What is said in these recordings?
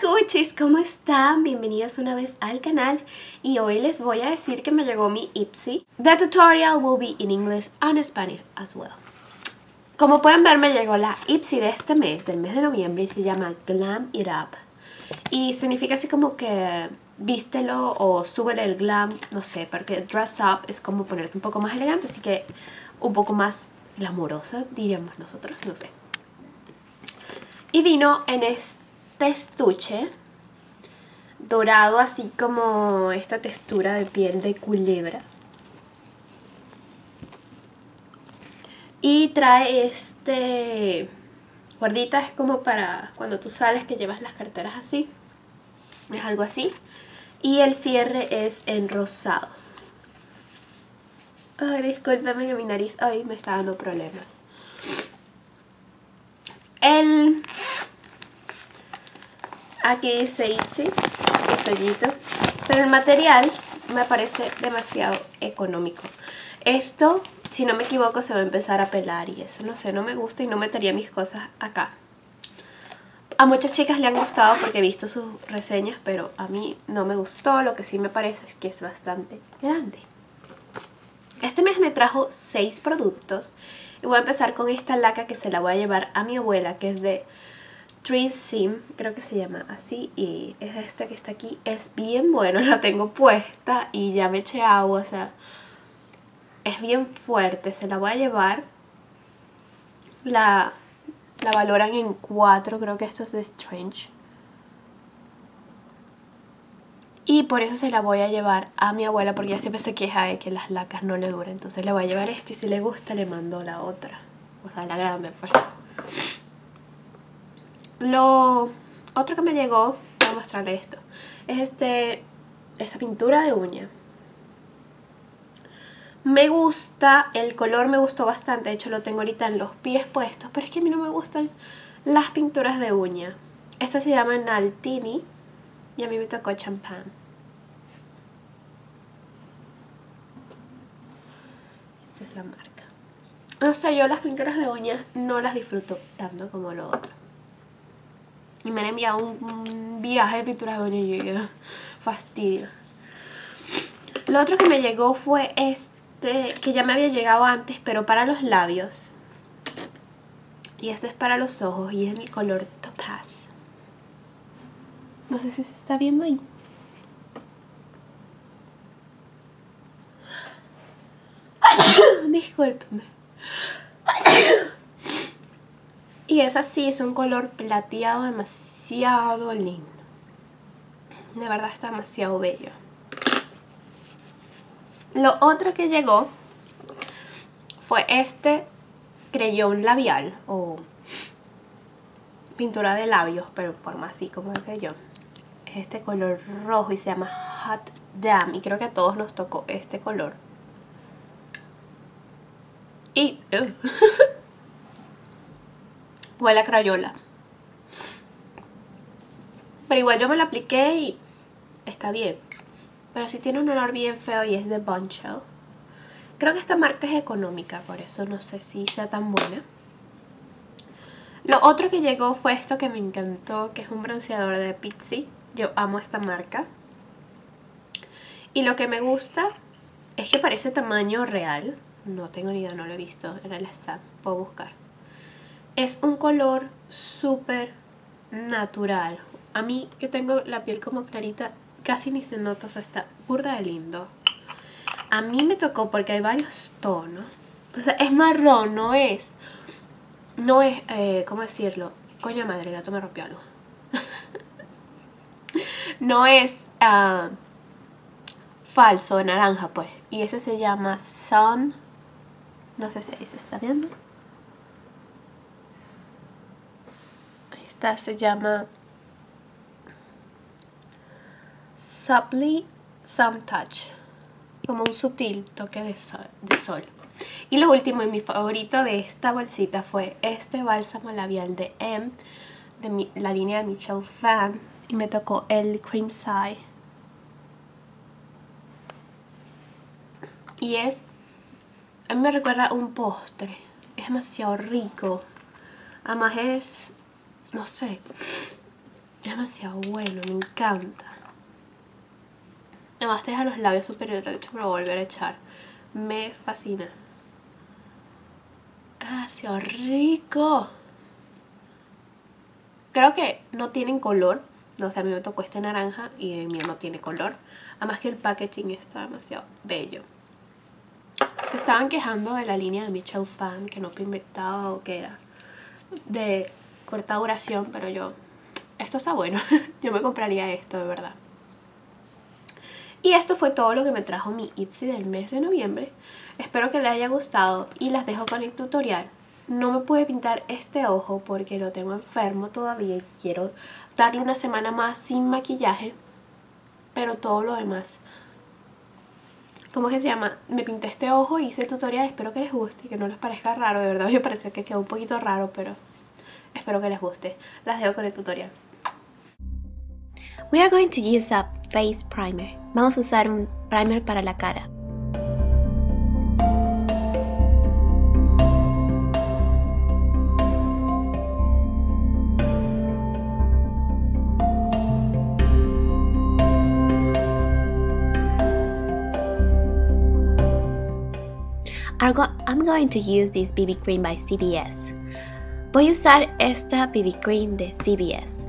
Cuchis, ¿cómo están? Bienvenidas una vez al canal y hoy les voy a decir que me llegó mi Ipsy. The tutorial will be in English and Spanish as well. Como pueden ver, me llegó la Ipsy de este mes, del mes de noviembre, y se llama Glam It Up. Y significa así como que vístelo o súbele el glam, no sé, porque dress up es como ponerte un poco más elegante, así que un poco más glamurosa, diríamos nosotros, no sé. Y vino en este estuche dorado, así como esta textura de piel de culebra. Y trae este guardita, es como para cuando tú sales que llevas las carteras así, es algo así. Y el cierre es en rosado. Ay, discúlpame que mi nariz hoy me está dando problemas. Aquí dice Ichi, su sellito, pero el material me parece demasiado económico. Esto, si no me equivoco, se va a empezar a pelar y eso, no sé, no me gusta y no metería mis cosas acá. A muchas chicas le han gustado porque he visto sus reseñas, pero a mí no me gustó. Lo que sí me parece es que es bastante grande. Este mes me trajo 6 productos y voy a empezar con esta laca que se la voy a llevar a mi abuela, que es de Sim, creo que se llama así, y es esta que está aquí. Es bien bueno, la tengo puesta y ya me eché agua, o sea, es bien fuerte. Se la voy a llevar. La valoran en 4, creo que esto es de Strange, y por eso se la voy a llevar a mi abuela, porque ella siempre se queja de que las lacas no le duran. Entonces le voy a llevar esta y si le gusta le mando la otra, o sea, la grande pues. Lo otro que me llegó, voy a mostrarle esto, es esta pintura de uña. Me gusta, el color me gustó bastante, de hecho lo tengo ahorita en los pies puestos, pero es que a mí no me gustan las pinturas de uña. Esta se llama Naltini y a mí me tocó champán. Esta es la marca. No sé, yo las pinturas de uñas no las disfruto tanto como lo otro. Y me han enviado un viaje de pinturas de uñas y yo digo, fastidio. Lo otro que me llegó fue este, que ya me había llegado antes, pero para los labios. Y este es para los ojos y es en el color Topaz. No sé si se está viendo ahí. Discúlpeme. Y es así, es un color plateado demasiado lindo. De verdad está demasiado bello. Lo otro que llegó fue este creyón labial o pintura de labios, pero en forma así como el creyón. Es este color rojo y se llama Hot Damn, y creo que a todos nos tocó este color. Y... huele a crayola. Pero igual yo me la apliqué y está bien. Pero sí tiene un olor bien feo y es de Bunchell. Creo que esta marca es económica, por eso no sé si sea tan buena. Lo otro que llegó fue esto que me encantó, que es un bronceador de Pizzi. Yo amo esta marca. Y lo que me gusta es que parece tamaño real. No tengo ni idea, no lo he visto en el stand. Puedo buscar. Es un color súper natural. A mí, que tengo la piel como clarita, casi ni se nota, o sea, está burda de lindo. A mí me tocó porque hay varios tonos. O sea, es marrón, no es, ¿cómo decirlo? Coño madre, gato me rompió algo. No es falso, naranja, pues. Y ese se llama Sun. No sé si ahí se está viendo. Esta se llama Subtly Sun Touch, como un sutil toque de sol. Y lo último y mi favorito de esta bolsita fue este bálsamo labial de la línea de Michelle Phan, y me tocó el Cream Sigh. Y es, a mí me recuerda un postre, es demasiado rico, además es... no sé, Es demasiado bueno, me encanta. Además te deja los labios superiores, de hecho me lo voy a volver a echar. Me fascina. ¡Demasiado rico! Creo que no tienen color. No, o sea, a mí me tocó este naranja y el mío no tiene color. Además que el packaging está demasiado bello. Se estaban quejando de la línea de Michelle Phan, que no pigmentaba o que era de corta duración, pero yo... esto está bueno. Yo me compraría esto, de verdad. Y esto fue todo lo que me trajo mi Ipsy del mes de noviembre. Espero que les haya gustado y las dejo con el tutorial. No me pude pintar este ojo porque lo tengo enfermo todavía y quiero darle una semana más sin maquillaje. Pero todo lo demás, ¿cómo es que se llama? Me pinté este ojo y hice el tutorial. Espero que les guste y que no les parezca raro. De verdad me parece que quedó un poquito raro, pero espero que les guste. Las dejo con el tutorial. We are going to use a face primer. Vamos a usar un primer para la cara. I'm going to use this BB cream by CVS. Voy a usar esta BB cream de CVS.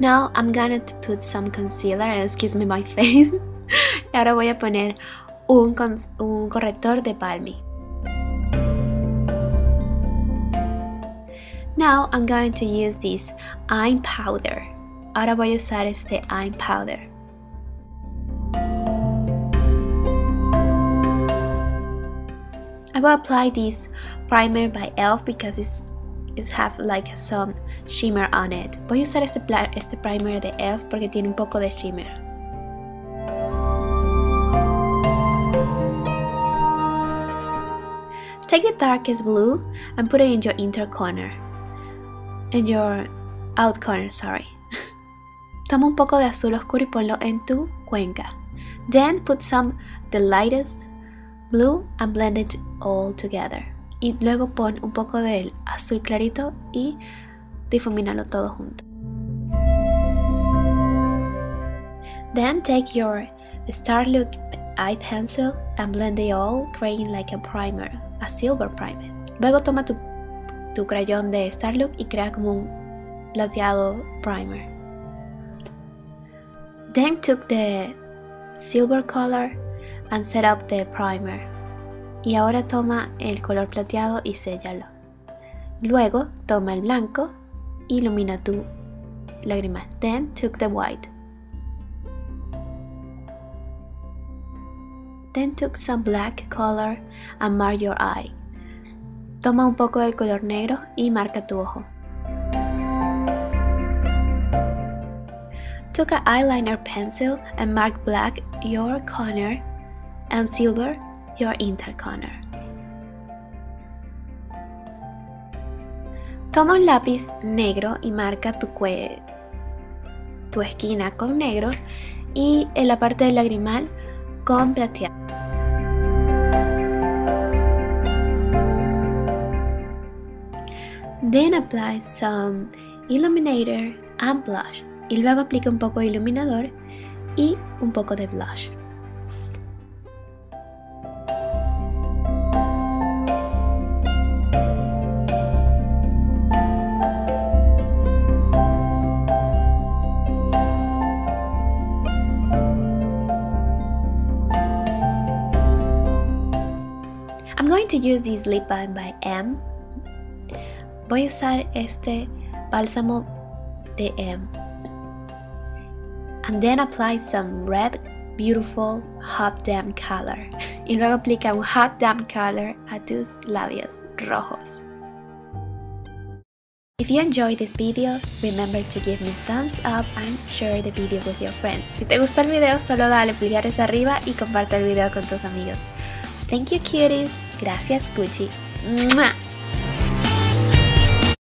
Now I'm gonna put some concealer, excuse me my face. Y ahora voy a poner un corrector de Palmy. Now I'm going to use this eye powder. Ahora voy a usar este eye powder. I will apply this primer by ELF because it have like some shimmer on it. Voy a usar este primer de ELF porque tiene un poco de shimmer. Take the darkest blue and put it in your inner corner. In your out corner, sorry. Toma un poco de azul oscuro y ponlo en tu cuenca. Then put some the lightest blue and blend it all together. Y luego pon un poco del azul clarito y difumínalo todo junto. Then take your Starlook eye pencil and blend it all, creating like a primer, a silver primer. Luego toma tu crayón de Starlook y crea como un plateado primer. Then took the silver color and set up the primer. Y ahora toma el color plateado y séllalo. Luego toma el blanco y ilumina tu lágrima. Then took the white. Then took some black color and mark your eye. Toma un poco del color negro y marca tu ojo. Took an eyeliner pencil and mark black your corner and silver your inner corner. Toma un lápiz negro y marca tu esquina con negro y en la parte del lagrimal con plateado. Then apply some illuminator and blush. Y luego aplica un poco de iluminador y un poco de blush. I'm going to use this lip balm by M. Voy a usar este balsamo DM, and then apply some red beautiful hot damn color, y luego aplica un hot damn color a tus labios rojos. If you enjoyed this video, remember to give me a thumbs up and share the video with your friends. Si te gustó el video, solo dale pulgares arriba y comparte el video con tus amigos. Thank you, cuties. Gracias, Gucci. ¡Mua!